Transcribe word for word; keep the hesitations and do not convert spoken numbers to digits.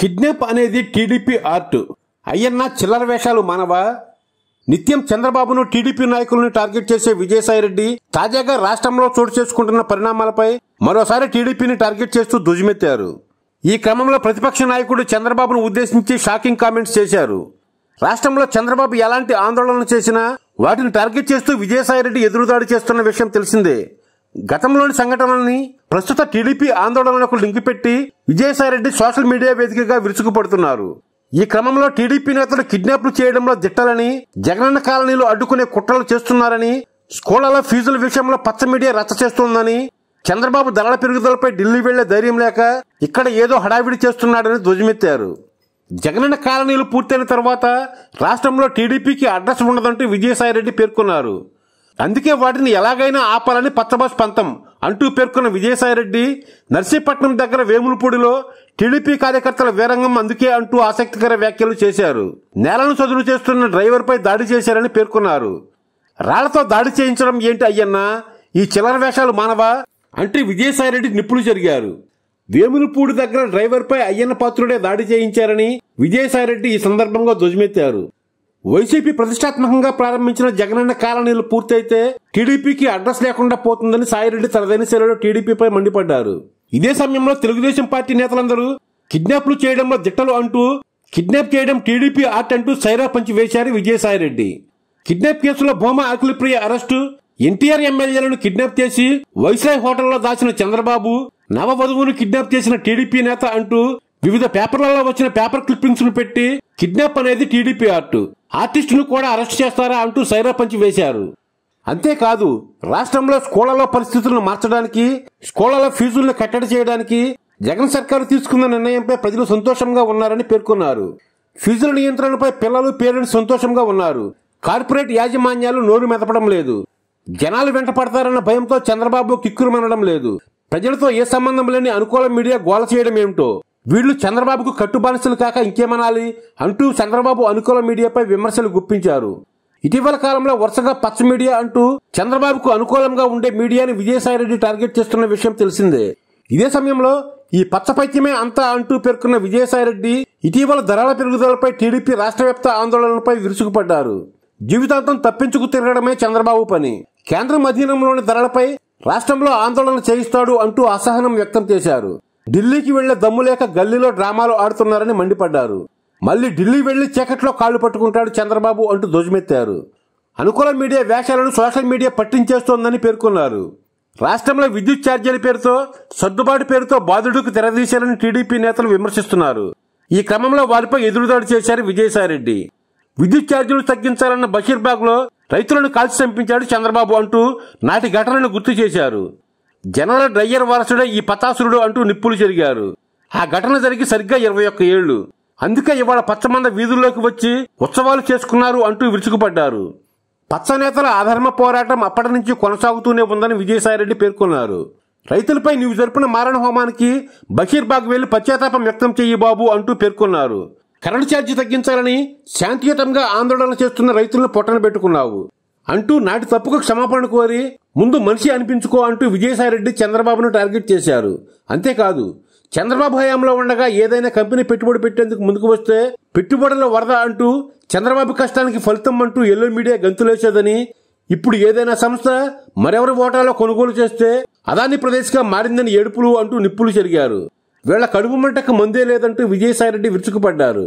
Kidnap అనేది TDP art. Ayyanna చిల్లర వేషాలు మానవా? నిత్యం చంద్రబాబును, టీడీపీ నాయకులను టార్గెట్ చేసే విజయసాయి రెడ్డి తాజాగా రాష్ట్రంలో చోటు చేసుకుంటున్న పరిణామాలపై మరోసారి టీడీపీని టార్గెట్ చేస్తూ దుజిమెత్తారు. ఈ క్రమంలో ప్రతిపక్ష నాయకుడు చంద్రబాబును ఉద్దేశించి షాకింగ్ కామెంట్స్ చేశారు. రాష్ట్రంలో చంద్రబాబు ఎలాంటి ఆందోళన చేసినా వాటిని టార్గెట్ చేస్తూ విజయసాయి రెడ్డి ఎదురుదాడి చేస్తున్న విషయం తెలిసిందే. గతంలోని సంఘటనల్ని ప్రస్తుత టీడీపీ ఆందోళనకు లింకు పెట్టి విజయసాయి రెడ్డి సోషల్ మీడియా వేదికగా విరుచుకుపడుతున్నారు. ఈ క్రమంలో టీడీపీ నేతలు కిడ్నాప్లు చేయడంలో దిట్టాలని, జగనన్న కాలనీలో అడ్డుకునే కుట్రలు చేస్తున్నారని, స్కూళ్లలో ఫీజుల విషయంలో పచ్చ మీడియా రచ్చ చేస్తోందని, చంద్రబాబు ధరల పెరుగుదలపై ఢిల్లీ వెళ్లే ధైర్యం లేక ఇక్కడ ఏదో హడావిడి చేస్తున్నాడని ధ్వజమెత్తారు. జగనన్న కాలనీలు పూర్తయిన తర్వాత రాష్ట్రంలో టీడీపీకి అడ్రస్ ఉండదంటూ విజయసాయి రెడ్డి పేర్కొన్నారు. అందుకే వాటిని ఎలాగైనా ఆపాలని పచ్చబాస్ పంతం అంటూ పేర్కొన్న విజయసాయి రెడ్డి నర్సీపట్నం దగ్గర వేములపూడిలో టీడీపీ కార్యకర్తల వీరంగం అందుకే అంటూ ఆసక్తికర వ్యాఖ్యలు చేశారు. నేలను చదును చేస్తున్న డ్రైవర్పై దాడి చేశారని పేర్కొన్నారు. రాళ్లతో దాడి చేయించడం ఏంటి అయ్యన్న, ఈ చిల్లర వేషాలు మానవా అంటే విజయసాయి రెడ్డి నిప్పులు జరిగారు. వేములపూడి దగ్గర డ్రైవర్పై అయ్యన్న పాత్రుడే దాడి చేయించారని విజయసాయి రెడ్డి ఈ సందర్భంగా ధ్వజమెత్తారు. వైసీపీ ప్రతిష్టాత్మకంగా ప్రారంభించిన జగనన్న కాలనీలు పూర్తయితే టీడీపీకి అడ్రస్ లేకుండా పోతుందని సాయిరెడ్డి తనదైన శైలిలో టీడీపీపై మండిపడ్డారు. ఇదే సమయంలో తెలుగుదేశం పార్టీ నేతలందరూ కిడ్నాప్లు చేయడంలో దిట్టలు అంటూ కిడ్నాప్ చేయడం టీడీపీ ఆర్ట్ అంటూ సైరా పంచి వేశారు విజయసాయిరెడ్డి. కిడ్నాప్ కేసులో భూమా అఖిలప్రియ అరెస్టు, ఎన్టీఆర్ ఎమ్మెల్యేలను కిడ్నాప్ చేసి వైస్రాయ్ హోటల్లో దాచిన చంద్రబాబు, నవవధువును కిడ్నాప్ చేసిన టీడీపీ నేత అంటూ వివిధ పేపర్లలో వచ్చిన పేపర్ క్లిప్పింగ్స్ ను పెట్టి కిడ్నాప్ అనేది టీడీపీ ఆర్ట్, ఆర్టిస్ట్ ను కూడా అరెస్ట్ చేస్తారా అంటూ సైరా పంచి వేశారు. అంతేకాదు రాష్ట్రంలో స్కూళ్లలో పరిస్థితులను మార్చడానికి, స్కూళ్లలో ఫీజులను కట్టడి చేయడానికి జగన్ సర్కారు తీసుకున్న నిర్ణయంపై ప్రజలు సంతోషంగా ఉన్నారని పేర్కొన్నారు. ఫీజుల నియంత్రణపై పిల్లలు, పేరెంట్స్ సంతోషంగా ఉన్నారు. కార్పొరేట్ యాజమాన్యాలు నోరు మెదపడం లేదు. జనాలు వెంట పడతారన్న భయంతో చంద్రబాబు కిక్కురుమనడం లేదు. ప్రజలతో ఏ సంబంధం లేని అనుకూల మీడియా గోల చేయడం ఏమిటో, వీళ్లు చంద్రబాబుకు కట్టుబానిసలు కాక ఇంకేమనాలి అంటూ చంద్రబాబు అనుకూల మీడియాపై విమర్శలు గుప్పించారు. ఇటీవల కాలంలో వరుసగా పచ్చ మీడియా అంటూ చంద్రబాబుకు అనుకూలంగా ఉండే మీడియాని విజయసాయి రెడ్డి టార్గెట్ చేస్తున్న విషయం తెలిసిందే. ఇదే సమయంలో ఈ పచ్చ పైత్యమే అంతా అంటూ పేర్కొన్న విజయసాయి రెడ్డి ఇటీవల ధరల పెరుగుదలపై టీడీపీ రాష్ట్ర వ్యాప్త ఆందోళనలపై విరుచుకుపడ్డారు. జీవితాంతం తప్పించుకు తిరగడమే చంద్రబాబు పని, కేంద్రం అధీనంలోని ధరలపై రాష్ట్రంలో ఆందోళన చేయిస్తాడు అంటూ అసహనం వ్యక్తం చేశారు. ఢిల్లీకి వెళ్లే దమ్ములేక గల్లీలో డ్రామాలు ఆడుతున్నారని మండిపడ్డారు. మళ్లీ ఢిల్లీ వెళ్లి చీకట్లో కాళ్లు పట్టుకుంటాడు చంద్రబాబు అంటూ ధ్వజమెత్తారు. అనుకూల మీడియా వ్యాఖ్యలను సోషల్ మీడియా పట్టించేస్తోందని పేర్కొన్నారు. రాష్ట్రంలో విద్యుత్ ఛార్జీల పేరుతో, సర్దుబాటు పేరుతో బాధితుడికి తెరదీశారని టీడీపీ నేతలు విమర్శిస్తున్నారు. ఈ క్రమంలో వారిపై ఎదురుదాడి చేశారు విజయసాయిరెడ్డి. విద్యుత్ ఛార్జీలు తగ్గించాలన్న బషీర్బాగ్ లో రైతులను కాల్చి చంపించాడు చంద్రబాబు అంటూ నాటి ఘటనను గుర్తు చేశారు. జనాల డ్రైయర్ వారసుడే ఈ పతాసురుడు అంటూ నిప్పులు జరిగారు. ఆ ఘటన జరిగి సరిగ్గా ఇరవై ఒక్క ఏళ్లు. అందుకే ఇవాళ పచ్చమంద వీధుల్లోకి వచ్చి ఉత్సవాలు చేసుకున్నారు అంటూ విరుచుకుపడ్డారు. పచ్చ నేతల అధర్మ పోరాటం అప్పటి నుంచి కొనసాగుతూనే ఉందని విజయసాయిరెడ్డి పేర్కొన్నారు. రైతులపై నీవు జరిపిన మారణ హోమానికి బషీర్బాగ్ వెళ్లి పశ్చాత్తాపం వ్యక్తం చెయ్యి బాబు అంటూ పేర్కొన్నారు. కరెంటు ఛార్జీ తగ్గించాలని శాంతియుతంగా ఆందోళన చేస్తున్న రైతులను పొట్టన పెట్టుకున్నావు అంటూ నాటి తప్పుకు క్షమాపణ కోరి ముందు మనిషి అనిపించుకో అంటూ విజయసాయిరెడ్డి చంద్రబాబును టార్గెట్ చేశారు. అంతేకాదు చంద్రబాబు హయాంలో ఉండగా ఏదైనా కంపెనీ పెట్టుబడి పెట్టేందుకు ముందుకు వస్తే పెట్టుబడుల వరద అంటూ చంద్రబాబు కష్టానికి ఫలితం అంటూ ఎల్లో మీడియా గంతులేసేదని, ఇప్పుడు ఏదైనా సంస్థ మరెవరి ఓటాలో కొనుగోలు చేస్తే అదాని ప్రదేశ్గా మారిందని ఏడుపులు అంటూ నిప్పులు చెరిగారు. వీళ్ల కడుపు మంటకు మందే లేదంటూ విజయసాయిరెడ్డి విరుచుకుపడ్డారు.